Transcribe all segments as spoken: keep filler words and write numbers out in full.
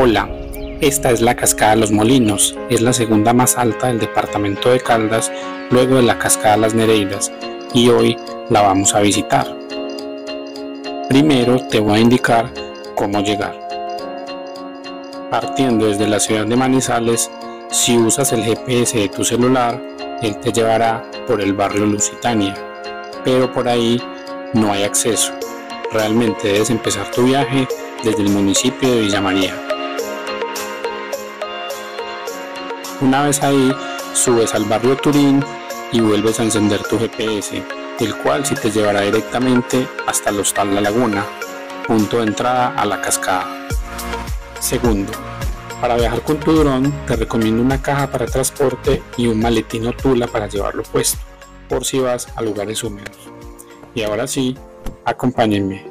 Hola, esta es la Cascada de los Molinos, es la segunda más alta del departamento de Caldas, luego de la Cascada de las Nereidas, y hoy la vamos a visitar. Primero te voy a indicar cómo llegar. Partiendo desde la ciudad de Manizales, si usas el G P S de tu celular, él te llevará por el barrio Lusitania, pero por ahí no hay acceso. Realmente debes empezar tu viaje desde el municipio de Villa María. Una vez ahí, subes al barrio Turín y vuelves a encender tu G P S, el cual sí te llevará directamente hasta el Hostal La Laguna, punto de entrada a la cascada. Segundo, para viajar con tu dron, te recomiendo una caja para transporte y un maletín o tula para llevarlo puesto, por si vas a lugares húmedos. Y ahora sí, acompáñenme.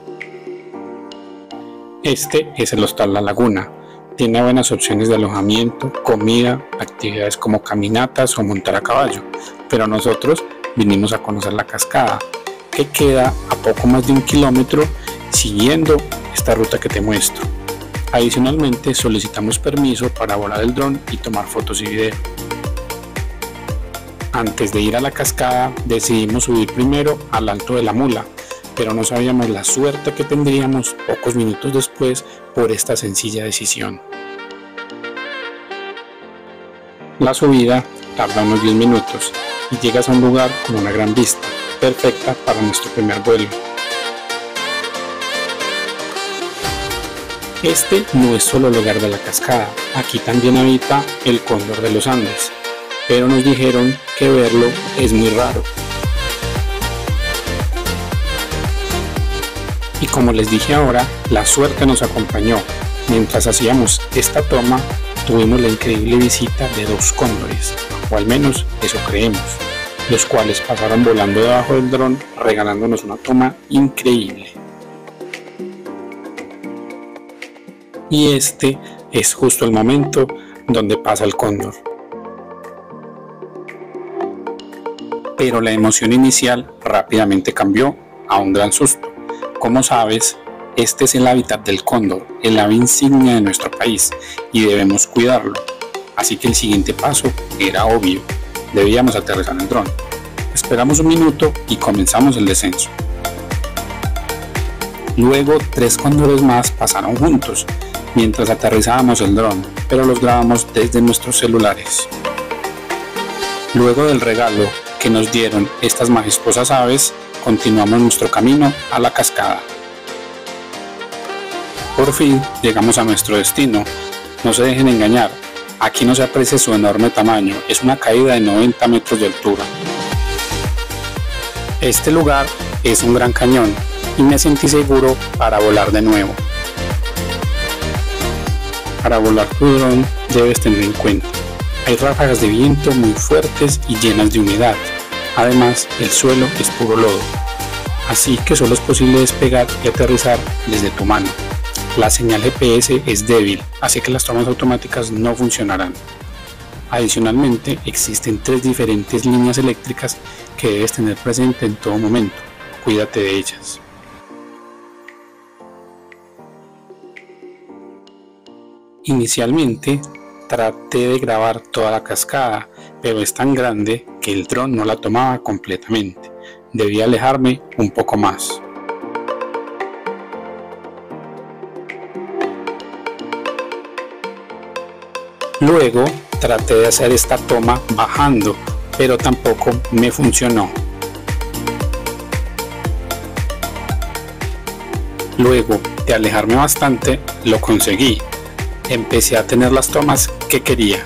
Este es el Hostal La Laguna. Tiene buenas opciones de alojamiento, comida, actividades como caminatas o montar a caballo, pero nosotros vinimos a conocer la cascada, que queda a poco más de un kilómetro siguiendo esta ruta que te muestro. Adicionalmente solicitamos permiso para volar el dron y tomar fotos y video. Antes de ir a la cascada decidimos subir primero al Alto de la Mula, pero no sabíamos la suerte que tendríamos pocos minutos después por esta sencilla decisión. La subida tarda unos diez minutos y llegas a un lugar con una gran vista, perfecta para nuestro primer vuelo. Este no es solo el hogar de la cascada, aquí también habita el cóndor de los Andes, pero nos dijeron que verlo es muy raro. Y como les dije ahora, la suerte nos acompañó. Mientras hacíamos esta toma, tuvimos la increíble visita de dos cóndores, o al menos eso creemos, los cuales pasaron volando debajo del dron, regalándonos una toma increíble. Y este es justo el momento donde pasa el cóndor. Pero la emoción inicial rápidamente cambió a un gran susto. Como sabes, este es el hábitat del cóndor, el ave insignia de nuestro país, y debemos cuidarlo. Así que el siguiente paso era obvio, debíamos aterrizar el dron. Esperamos un minuto y comenzamos el descenso. Luego tres cóndores más pasaron juntos, mientras aterrizábamos el dron, pero los grabamos desde nuestros celulares. Luego del regalo que nos dieron estas majestuosas aves, continuamos nuestro camino a la cascada. Por fin llegamos a nuestro destino. No se dejen engañar, aquí no se aprecia su enorme tamaño, es una caída de noventa metros de altura. Este lugar es un gran cañón y me sentí seguro para volar de nuevo. Para volar tu dron debes tener en cuenta, hay ráfagas de viento muy fuertes y llenas de humedad. Además, el suelo es puro lodo, así que solo es posible despegar y aterrizar desde tu mano. La señal G P S es débil, así que las tomas automáticas no funcionarán. Adicionalmente, existen tres diferentes líneas eléctricas que debes tener presente en todo momento. Cuídate de ellas. Inicialmente, traté de grabar toda la cascada, pero es tan grande que el dron no la tomaba completamente. Debía alejarme un poco más. Luego traté de hacer esta toma bajando, pero tampoco me funcionó. Luego de alejarme bastante, lo conseguí. Empecé a tener las tomas que quería,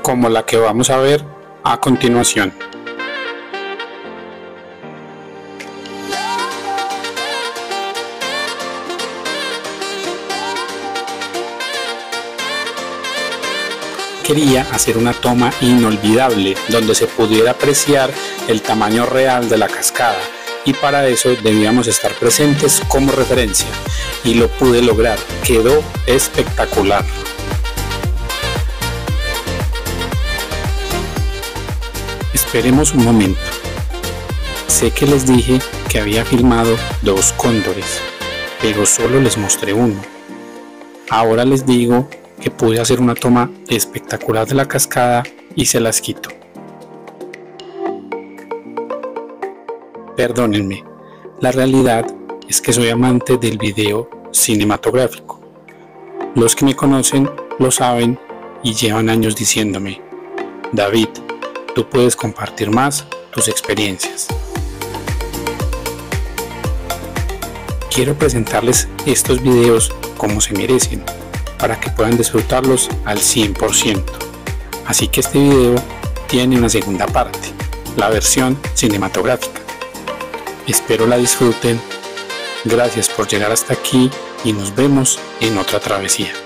como la que vamos a ver a continuación. Quería hacer una toma inolvidable donde se pudiera apreciar el tamaño real de la cascada, y para eso debíamos estar presentes como referencia, y lo pude lograr, quedó espectacular. Esperemos un momento, sé que les dije que había filmado dos cóndores, pero solo les mostré uno. Ahora les digo que pude hacer una toma espectacular de la cascada y se las quito. Perdónenme, la realidad es que soy amante del video cinematográfico. Los que me conocen lo saben y llevan años diciéndome: David, tú puedes compartir más tus experiencias. Quiero presentarles estos videos como se merecen, para que puedan disfrutarlos al cien por ciento. Así que este video tiene una segunda parte, la versión cinematográfica. Espero la disfruten. Gracias por llegar hasta aquí y nos vemos en otra travesía.